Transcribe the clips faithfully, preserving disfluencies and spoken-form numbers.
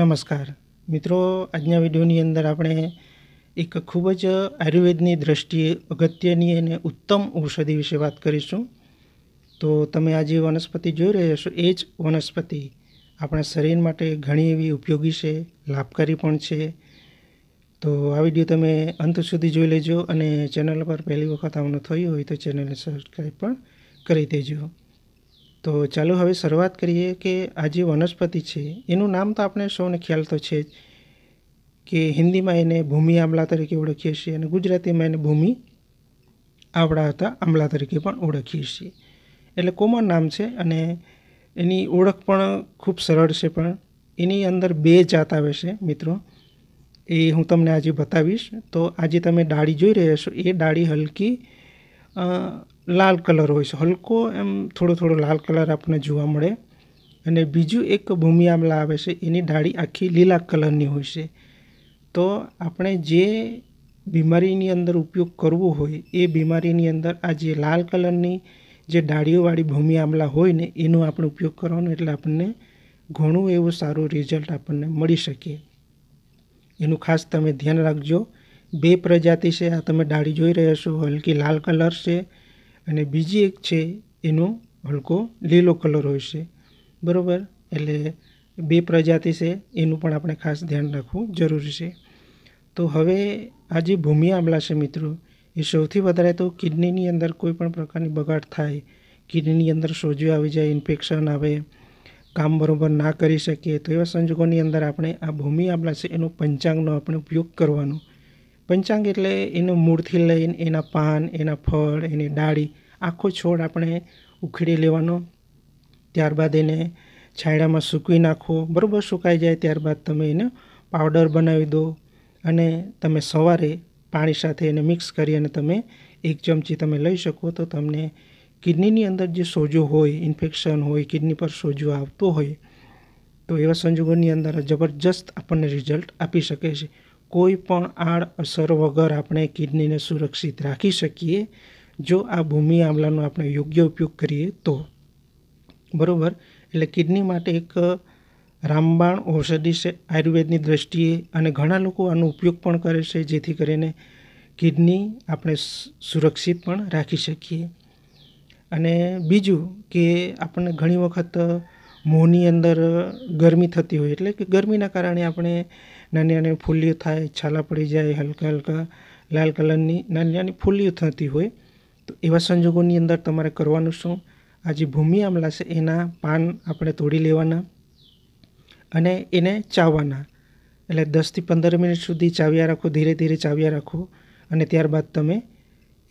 નમસ્કાર મિત્રો, આજના વિડીયોની અંદર આપણે એક ખૂબ જ આયુર્વેદની દ્રષ્ટિએ અગત્યની અને ઉત્તમ ઔષધિ વિશે વાત કરીશું। તો તમે આ જે વનસ્પતિ જોઈ રહ્યા છો એ જ વનસ્પતિ આપણા શરીર માટે ઘણી એવી ઉપયોગી છે, લાભકારી પણ છે। તો આ વિડીયો તમે અંત સુધી જોઈ લેજો અને ચેનલ પર પહેલી વખત આવનું થયું હોય તો ચેનલને સબસ્ક્રાઈબ પણ કરી દેજો। तो चलो हवे शुरुआत करिए कि आ जे वनस्पति है एनु नाम तो आपने सौने ख्याल तो है कि हिंदी में एने भूमि आंबला तरीके ओळखीए छीए अने गुजराती में एने भूमि आवड़ाता आंबला तरीके पण ओळखीए छीए। एटले कोमन नाम है अने एनी ओळख पण खूब सरळ छे। पण एनी अंदर बे जात आवे छे मित्रों, ए हूँ तमने आज बतावीश। तो आज तमे डाळी जोई रह्या छो ए डाळी हलकी लाल कलर होय छे, हलको एम थोड़ो थोड़ो लाल कलर आपने जोवा मळे। अने बीजू एक भूमि आंबला आवे छे, एनी डाळी आखी लीला कलरनी होय छे। तो आपणे जे बीमारीनी अंदर उपयोग करवो होय ए बीमारीनी अंदर आ जे लाल कलरनी जे डाळीओवाળી भूमि आंबला होय ने एनो आपणे उपयोग करवानो, एटले आपणे घणुं एवुं सारुं रिजल्ट आपणे मळी शके। एनुं खास तमे ध्यान राखजो। बे प्रजाति छे, आ तमे डाळी जोई रह्या छो हलकी लाल कलर छे अने बीजी एक है एनो हलको लीलो कलर होय छे, बराबर। एटले बे प्रजाति छे एनुं पण आपणे खास ध्यान राखवुं जरूरी छे। तो हवे आ जे भूमि आंबला छे मित्रों, ए सौथी वधारे तो किडनीनी अंदर कोईपण प्रकारनी बगाड़ थाय, किडनीनी अंदर सोजो आवी जाए, इन्फेक्शन आवे, काम बराबर ना करी शके, तो एवा संजोगोनी अंदर आपणे आ भूमि आंबला छे एनो पंचांगनो आपणे उपयोग करवानो। पंचांग एटले एनो मूळथी लईने एना पान, एना फळ, एनी डाळी, आखो छोड आपणे उखेडी लेवानो। त्यारबाद एने छायडामां सूकवी नाखो, बरोबर सुकाई जाए त्यारबाद तमे एने पाउडर बनावी दो अने तमे सवारे पाणी साथे एने मिक्स करी अने तमे एक चमची तमे लई शको। तो तमने किडनीनी अंदर जे सोजो होय, इन्फेक्शन होय, किडनी पर सोजो आवतो होय तो एवा संजोगोनी अंदर जबरदस्त आपणे रिजल्ट आपी शके छे। कोईपण आड़ असर वगर आपणे किडनी ने सुरक्षित राखी शकीए जो आ भूमि आंबलानो आपणे योग्य उपयोग करिए तो, बरोबर। एटले किडनी माटे एक रामबाण औषधि छे आयुर्वेदनी दृष्टिए अने घणा लोको आनो उपयोग पण करे छे, जेथी करीने किडनी आपणे सुरक्षित पण राखी शकीए। अने बीजू के आपणे घणी वखत મોંની અંદર ગરમી થતી હોય, એટલે કે ગરમીના કારણે આપણે નાની નાની ફૂલીઓ થાય, છાલા પડી જાય, હલકા હલકા લાલ કલરની નાની નાની ફૂલીઓ થતી હોય, તો એવા સંજોગોની અંદર તમારે કરવાનું શું, આ જે ભૂમિ આંબલા છે એના પાન આપણે તોડી લેવાના અને એને ચાવવાના, એટલે દસથી પંદર મિનિટ સુધી ચાવ્યા રાખો, ધીરે ધીરે ચાવ્યા રાખો અને ત્યારબાદ તમે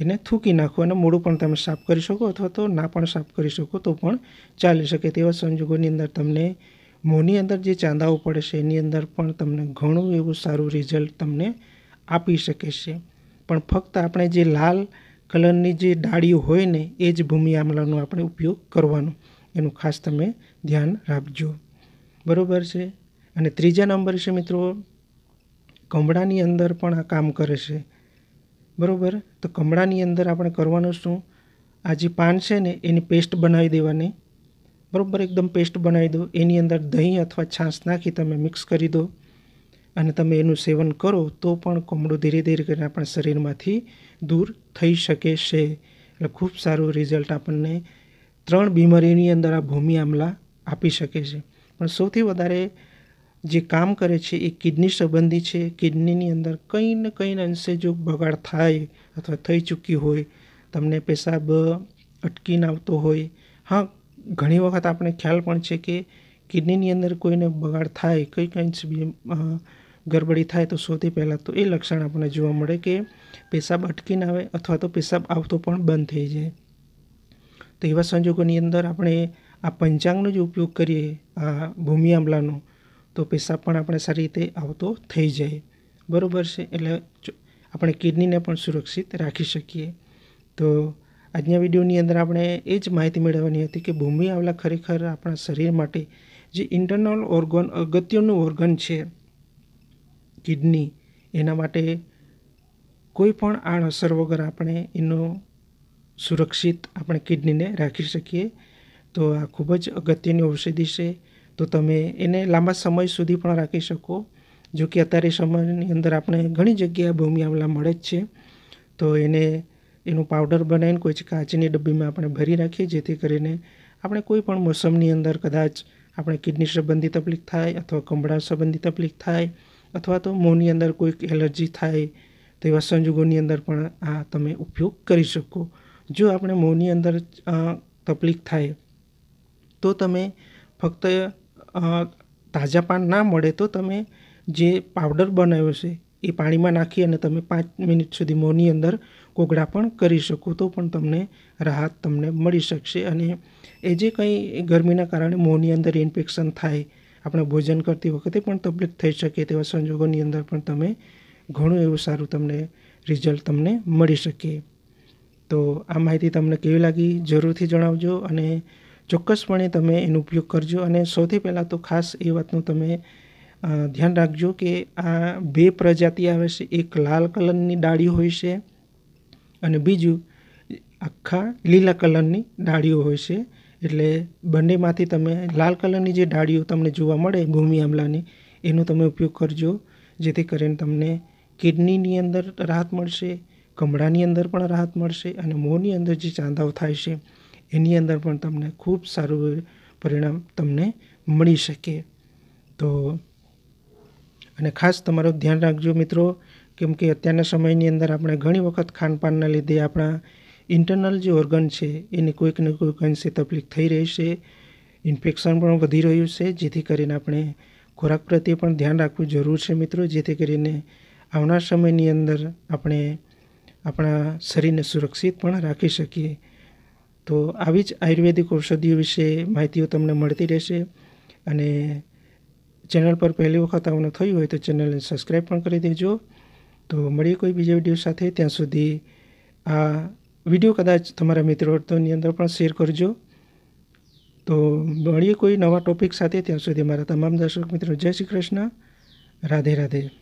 એને થૂંકી નાખો અને મોડું પણ તમે સાફ કરી શકો અથવા તો ના પણ સાફ કરી શકો તો પણ ચાલી શકે। તેવા સંજોગોની અંદર તમને મોંની અંદર જે ચાંદાઓ પડે છે એની અંદર પણ તમને ઘણું એવું સારું રિઝલ્ટ તમને આપી શકે છે। પણ ફક્ત આપણે જે લાલ કલરની જે ડાળીઓ હોય ને એ જ ભૂમિ આંબલાનો આપણે ઉપયોગ કરવાનો, એનું ખાસ તમે ધ્યાન રાખજો, બરાબર છે। અને ત્રીજા નંબર છે મિત્રો, કમળાની અંદર પણ આ કામ કરે છે, बराबर। तो कमळानी अंदर आपणे करवानुं शुं, आ जे पान छे ने एनी पेस्ट बनावी देवानी, बराबर, एकदम पेस्ट बनावी दो। एनी अंदर दही अथवा छाश नाखी तमे मिक्स करी दो अने तमे एनुं सेवन करो तो पण कमळो धीरे धीरे करीने आपणा शरीरमांथी दूर थई शके छे। एटले खूब सारुं रिजल्ट आपणने त्रण बीमारीनी अंदर आ भूमि आंबला आपी शके छे। पण सौथी वधारे जे काम करे छे ए किडनी संबंधी छे। किडनीनी अंदर कई न कई अंशे जो बगाड़ थाय अथवा थई चूकी होय, तमने पेशाब अटकीने आवतो होय, हाँ घणी वखत आपने ख्याल पण छे के किडनीनी अंदर कोईने बगाड़ थाय, कई कई गड़बड़ी थाय तो सौथी पहेला तो ए लक्षण आपने जोवा मळे के पेशाब अटकीने आवे अथवा तो पेशाब आवतो पण बंध थई जाय। तो एवा संजोगोनी अंदर आपणे आ पंचांगनो जो उपयोग करीए आ भूमि आंबलानो तो पेशाब पण आपणे सारी रीते आवतो थई जाए, बरोबर छे। एटले आपणे किडनीने पण सुरक्षित राखी शकीए। तो आजना विडियोनी अंदर आपणे ए ज माहिती मेळवવાની હતી કે ભૂમિ આંબલા ખરેખર આપણા શરીર માટે જે ઇન્ટરનલ ઓર્ગન અગત્યનું ઓર્ગન છે કિડની, એના માટે કોઈપણ આડઅસર વગર આપણે એનો સુરક્ષિત આપણે કિડનીને રાખી શકીએ। તો આ ખૂબ જ અગત્યની ઔષધિ છે। तो तमे एने लांबा समय सुधी पण राखी शको। जो कि अत्यारे समयनी अंदर आपणे घणी जग्याए भूमि आमला मळे छे, तो एने एनो पाउडर बनावीने कोई काचनी डब्बी में आपणे भरी राखीए, जेथी करीने आपणे कोईपण मौसमनी अंदर कदाच आपणे किडनी संबंधी तकलीफ थाय अथवा कंबळा संबंधी तकलीफ थाय अथवा तो मोनी अंदर कोई एलर्जी थाय तो एवा संजोगोनी अंदर पण आ तमे उपयोग करी शको। जो आपणे मोनी अंदर तकलीफ थाय तो तमे फक्त ताजा पान ना मळे तो तमे जे पाउडर बनाव्यो छे ए पाणीमां नाखी अने तमे पांच मिनिट सुधी मोनी अंदर कोगड़ा पण करी शको, तो पण तमने राहत तमने मळी शकशे। अने ए जे कंई गरमीना कारणे मोनी अंदर इन्फेक्शन थाय, आपणे भोजन करती वखते पण तकलीफ थई शके तेवा संजोगोनी अंदर पण तमे घणुं एवुं सारुं तमने रिजल्ट तमने मळी शके। तो आ माहिती तमने केवी लागी जरूरथी जणावजो अने चोक्कसपणे तमे एनो उपयोग करजो। अने सौथी पहेला तो खास ए वातनुं तमे ध्यान राखजो कि आ बे प्रजाति आवे छे, एक लाल कलरनी डाळी होय छे अने बीजू आखा लीला कलरनी डाळीओ होय छे। एटले बंनेमांथी तमे लाल कलरनी जे डाळीओ तमने जोवा मळे भूमि आमलानी एनो तमे उपयोग करजो, जेथी करीने तमने किडनीनी अंदर राहत मळशे, कंबळानी अंदर पण राहत मळशे अने मोंनी अंदर जे चांदाओ थाय छे एनी अंदर पण तमने खूब सारुं परिणाम तमने मळी शके। तो अने खास तमारुं ध्यान राखजो मित्रों, केम के अत्यारना समयनी अंदर आपणे घणी वखत खानपानना लीधे आपणा इंटरनल जे ऑर्गन छे एनी कोईक ने कोईक अंशे तकलीफ थई रही छे, इन्फेक्शन पण वधी रह्युं छे, जेथी करीने आपणे खोराक प्रत्ये पण ध्यान राखवुं जरूर छे मित्रों, जेथी करीने आवनार समयनी अंदर आपणे आपणा शरीरने सुरक्षित पण राखी शकीए। तो आवी ज आयुर्वेदिक औषधिओ विशे माहितीओ तमने मळती रहेशे। अने चैनल पर पहली वखत आवनु थयुं होय तो चैनलने सब्सक्राइब पण करी देजो। तो मळीए कोई बीजा विडियो साथे, त्यां सुधी आ विडियो कदाच तमारा मित्रोनी अंदर पण शेर करजो। तो मळीए कोई नवा टॉपिक साथे, त्यां सुधी मारा तमाम दर्शक मित्रों जय श्री कृष्ण, राधे राधे।